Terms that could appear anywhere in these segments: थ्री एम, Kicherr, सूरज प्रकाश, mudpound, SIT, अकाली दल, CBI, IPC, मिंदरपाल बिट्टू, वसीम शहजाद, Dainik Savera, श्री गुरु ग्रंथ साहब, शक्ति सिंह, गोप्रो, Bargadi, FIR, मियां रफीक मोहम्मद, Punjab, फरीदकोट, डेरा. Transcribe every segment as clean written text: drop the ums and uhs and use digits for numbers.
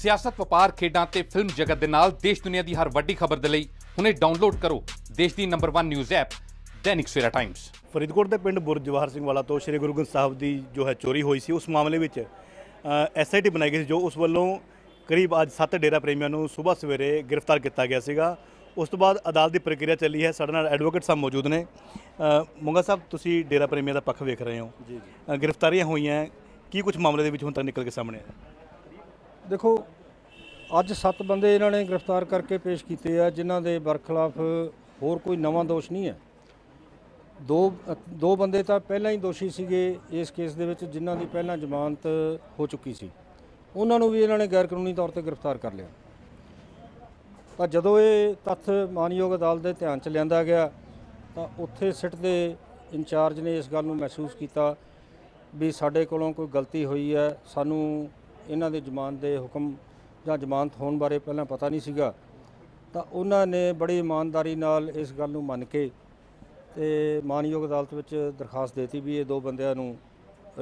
सियासत व्यापार खेडां ते फिल्म जगत दे नाल देश दुनिया दी हर वड्डी खबर दे लई हुणे डाउनलोड करो देश the number 1 news app Dainik Savera times. फरीदकोट के पिंड बुर्ज जवाहर सिंह वाला तो श्री गुरु ग्रंथ साहब की जो है चोरी हुई सी, उस मामले में SIT बनाई गई जो उस वालों करीब आज 7 डेरा प्रेमियों को सुबह सवेरे गिरफ्तार किया गया सीगा। उस तो बाद अदालत की प्रक्रिया चली है। साडे नाल एडवोकेट साहब मौजूद ने। मुंगा साहब, तुसी डेरा प्रेमियों का पक्ष वेख रहे हो, गिरफ्तारियां हुई हैं, की कुछ मामले दे विच हुण तक निकल के सामने आया? देखो, अज 7 बंदे इन्होंने गिरफ्तार करके पेश किए हैं जिन्हां दे बरखिलाफ होर कोई नवा दोष नहीं है। दो बंदे तो पहला ही दोषी सीगे इस केस दे विच, जिन्हां दी पहला जमानत हो चुकी सी। उन्हां नूं भी इन्होंने गैरकानूनी तौर पर गिरफ्तार कर लिया। तो जदों ये तथ्य मानयोग अदालत के ध्यान च लिया गया तो उत्थे सिट के इंचार्ज ने इस गल नूं महसूस किया भी साडे कोलों कोई गलती हुई है। सानू इन्हां दे जमानत के हुक्म या जमानत होने बारे पहला पता नहीं सीगा। तो उन्होंने बड़ी ईमानदारी नाल इस गल नूं मन के ते मानयोग अदालत विच दरखास्त देती भी ये 2 बंदिआं नूं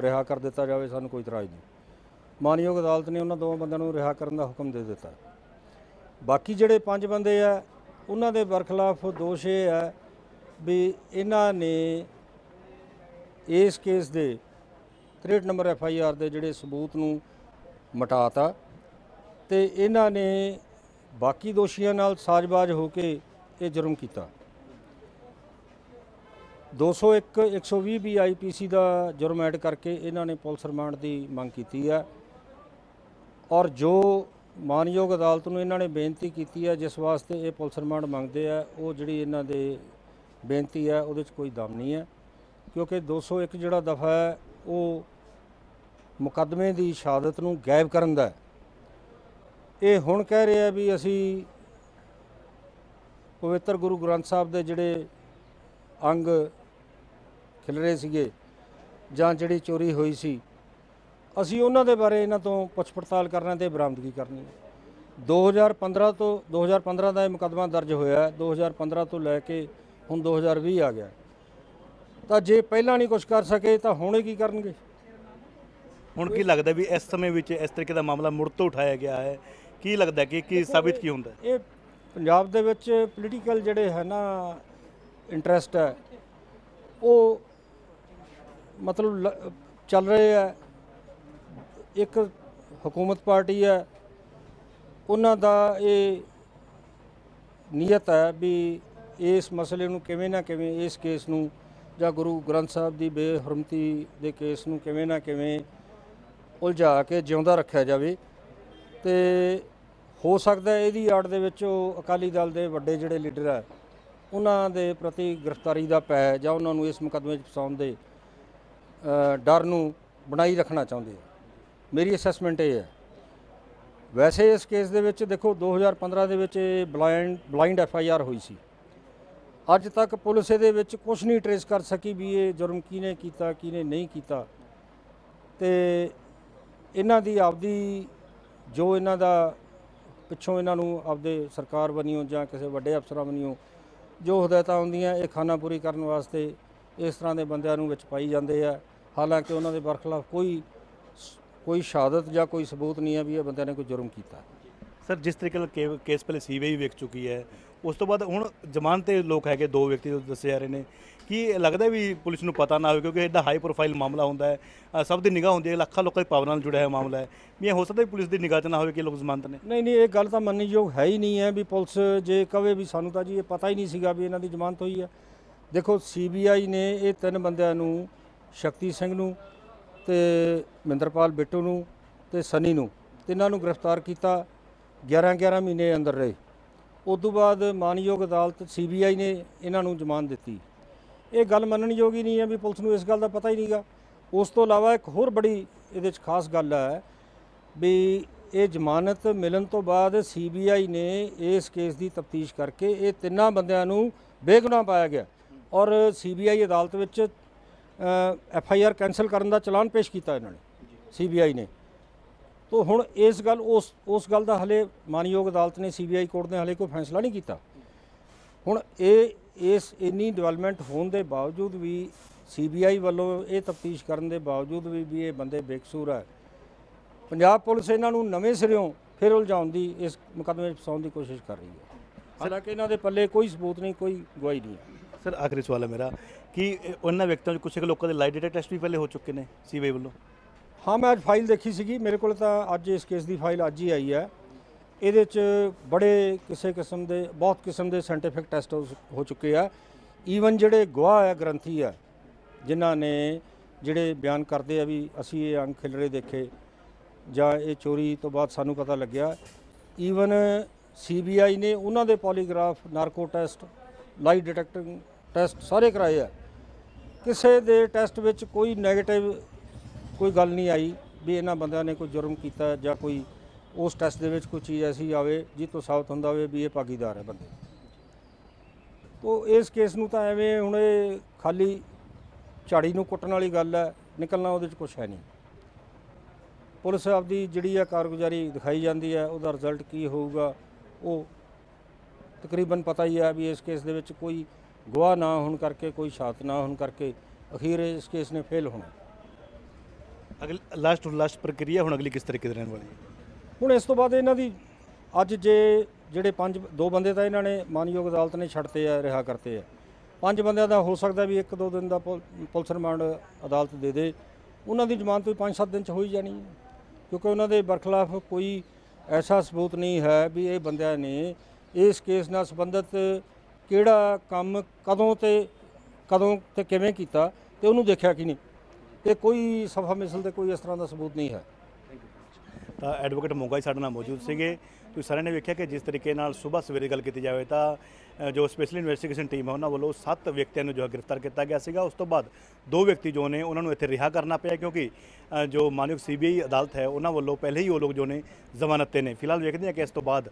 रिहा कर दिता जाए, सानू कोई इतराज़ नहीं। मानयोग अदालत ने उन्होंने 2 बंदों रिहा करने का हुक्म दे दिता। बाकी जोड़े 5 बंदे है उन्होंने बरखिलाफ दोष ये है भी इन्होंने इस केस के 63 नंबर FIR के जोड़े सबूत नूं मिटाता तो इन्होंने बाकी दोषियों नाल साजबाज होकर यह जुर्म किया। 201/120 भी IPC का जुर्म ऐड करके इन्होंने पुलिस रिमांड की मांग की है। और जो मानयोग अदालत में इन्होंने बेनती की है जिस वास्ते ये पुलिस रिमांड मांगते हैं, वो जी इन्हों की बेनती है वो कोई दम नहीं है, क्योंकि 201 जोड़ा दफा है वो मुकदमे की शहादत को गायब करन दा है। ये हुण कह रहे हैं भी असी पवित्र गुरु ग्रंथ साहब के जोड़े अंग खिलरे सीगे जां जिहड़ी चोरी हुई सी असी उन्हां दे बारे इन्हां तों पुछ पड़ताल करना ते बरामदगी करनी है। 2015 का यह मुकदमा दर्ज होया, 2015 तो लैके हुण 2020 आ गया। तो जे पहलां नहीं कुछ कर सके तो हुण की करनगे? हुण की लगता भी इस समय विच इस तरीके का मामला मुड़ तो उठाया गया है, की लगता कि साबित की हुंदा है? ये पंजाब दे विच पोलीटिकल जिहड़े है ना इंटरस्ट है वो मतलब चल रहे है। एक हुकूमत पार्टी है उन्हां दा ये नीयत है भी इस मसले नूं किवें ना किवें, इस केस नूं जां गुरु ग्रंथ साहब दी बेहरमती दे केस नूं किवें ना किवें उलझा के जिउंदा रखिया जावे। तो हो सकता है इहदी आड़ दे विच अकाली दल दे वड्डे जिहड़े लीडर है उन्हां दे प्रति गिरफ्तारी दा पै जां उन्हां नूं इस मुकदमे फसाउण दे डर नूं बनाई रखना चाहुंदे आ। मेरी असैसमेंट ये है। वैसे इस केस दे विच देखो 2015 दे विच ब्लाइंड FIR हुई सी। अज तक पुलिस दे विच कुछ नहीं ट्रेस कर सकी भी ये जुर्म किने कीता किने नहीं कीता। ते इन्हां दी आपदी जो इन्हां दा पिछों इन्हां नूं आपदे सरकार बनियों जां किसी वड्डे अफसरां बनियों जो हदायतां हुंदियां ये खानापूरी करन वास्ते इस तरह दे बंदिआं नूं विच पाई जांदे आ। हालांकि उन्हां दे बरखिलाफ कोई शहादत या कोई सबूत नहीं है भी यह बंदे ने कोई जुर्म किया। सर, जिस तरीके केस पहले CBI वेख चुकी है, उस तो बाद हुण जमानत ते लोग है 2 व्यक्ति जो दसे जा रहे हैं कि लगता है भी पुलिस को पता ना हो, क्योंकि एडा हाई प्रोफाइल मामला होंदा है, सब की निगाह होंदी है, लाखों लोगों की भावना जुड़ा है मामला है, भी हो सकता है पुलिस की निगाह ना हो कि लोग जमानत ने? नहीं, ये गल तो मनने योग है ही नहीं है भी पुलिस जे कहे भी सानू तां जी ये पता ही नहीं सीगा भी इन्हां दी जमानत हुई है। देखो, CBI ने ये 3 बंदिआं नूं शक्ति सिंह नूं ते मिंदरपाल बिट्टू नूं ते सनी नूं तिन्हां नूं गिरफ्तार किया। 11 महीने अंदर रहे। उस तों बाद मानयोग अदालत CBI ने इन्हां नूं जमानत दी। ये गल मनणयोग ही नहीं है भी पुलिस नूं इस गल का पता ही नहीं गा। उस तों इलावा एक होर बड़ी इहदे च खास गल है भी ये जमानत मिलन तो बाद CBI ने इस केस की तफ्तीश करके ये 3 बंदिआं नूं बेगुनाह पाया गया और CBI अदालत विच FIR कैंसल करने का चलान पेश किया इन्होंने CBI ने। तो हुण इस गल उस गल का हले मानयोग अदालत ने CBI कोर्ट ने हले कोई फैसला नहीं किया। हुण इस इन्नी डिवेलपमेंट होने के बावजूद भी CBI वालों ये तफ्तीश करने के बावजूद भी ये बंदे बेकसूर है। पंजाब पुलिस इन्हों नवें सिरों फिर उलझाने की इस मुकदमे फसाने की कोशिश कर रही है, हालांकि इन्हों के पल्ले कोई सबूत नहीं, कोई गवाही नहीं है। सर आखिरी सवाल है मेरा कि उन्होंने व्यक्तियों कुछ लोगों के लाइव डेटा टेस्ट भी पहले हो चुके हैं सीबीआई वालों? हाँ, मैं अज फाइल देखी सी, मेरे को अज इस केस की फाइल अज ही आई है। ये बड़े किसी किस्म के बहुत किस्म के सैंटिफिक टैसट हो चुके हैं। ईवन जोड़े गवाह है ग्रंथी है जिन्ह ने जोड़े बयान करते हैं भी असी ये अंग खिलरे देखे जां ये चोरी तो बाद सानू पता लग्या। ईवन सीबीआई ने उन्होंने polygraph, narco test, lie detecting test सारे कराए है। किसी के टैसट में कोई नैगेटिव कोई गल नहीं आई भी इन्ह बंद ने कोई जुर्म किया जां कोई उस टैस्ट दे विच कोई चीज़ ऐसी आवे जिस तो साबत हुंदा होवे भी ये भागीदार है बंदे। तो इस केस नूं तां एवें हुण खाली झाड़ी नूं कुट्टण वाली गल है, निकलना उहदे च कुछ है नहीं। पुलिस आपदी जिहड़ी आ कारगुजारी दिखाई जांदी है, उहदा रिजल्ट की होऊगा वो तकरीबन पता ही है भी इस केस दे विच कोई गवाह ना होण करके, कोई साथ ना होण करके अखीर इस केस ने फेल होना। अगली लास्ट प्रक्रिया हुण अगली किस तरीके दी रहण वाली है? हुण इस तो बाद इन्हां दी अज जे जिहड़े पंज दो बंदे तां इन्हां ने मानयोग अदालत ने छड्डते आ, रिहा करते आ। पंज बंदियां दा हो सकदा भी एक दो दिन दा पुलिस रिमांड अदालत दे दे, उन्हां दी जमानत भी 5-7 दिन च हो ही जानी है, क्योंकि उन्हां दे बरखिलाफ कोई ऐसा सबूत नहीं है भी ये बंदियां ने इस केस नाल संबंधित किहड़ा काम कदों ते किवें कीता ते उहनूं देखिया कि नहीं। ये कोई सफा मिसल ते कोई इस तरह दा सबूत नहीं है। तो एडवोकेट मोगा साढ़े नाल मौजूद सीगे। तो सारे ने वेख्या कि जिस तरीके नाल सुबह सवेरे गल की जाए तो जो स्पेशल इन्वेस्टिगेशन टीम है उन्होंने वालों 7 व्यक्तियों जो है गिरफ्तार किया गया सीगा। उस तो बाद 2 व्यक्ति जो ने उन्होंने इत्थे रिहा करना पाया क्योंकि जो माननीय सीबीआई अदालत है उन्होंने वालों पहले ही वो लोग जो ने जमानत ते ने। फिलहाल वेखते हैं कि इस तो बाद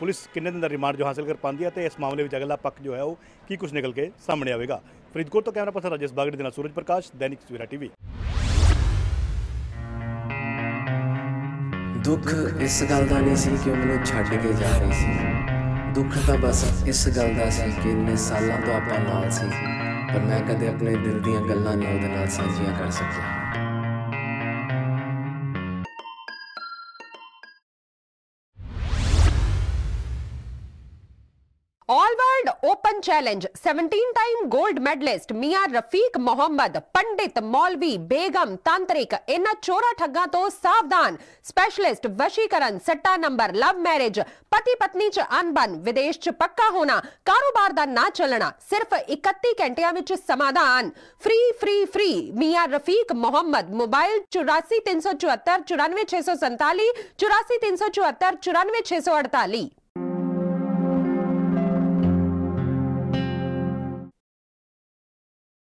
पुलिस किन्ने दिन का रिमांड जो हासिल कर पाती है तो इस मामले में अगला पक्ष जो है वो की कुछ निकल के सामने आएगा। फरीदकोट तो कैमरा पर्सन राजेश बागड़ी के सूरज प्रकाश, दैनिक सवेरा टीवी। दुख इस गल का नहीं सी कि मैनूं छड्ड के जा रही सी, दुख तो बस इस गल का सी कि इन्ने सालों तो आपां नाल सी पर मैं कदे अपने दिल दीआं गल्लां नहीं उहदे नाल सांझियां कर सकिया। All world open challenge 17 time gold medalist मियां रफीक मोहम्मद, पंडित, मौलवी, बेगम, तांत्रिक, इन्हां चोरा ठग्गां तो सावधान। स्पेशलिस्ट वशीकरण, सट्टा नंबर, लव मैरिज, पति पत्नी च अनबन, विदेश च पक्का होना, कारोबार दा ना चलना, सिर्फ 31 घंटियां विच समाधान। फ्री फ्री फ्री मियां रफीक मोहम्मद। मोबाइल 84 374 94 647, 84 374 94 648।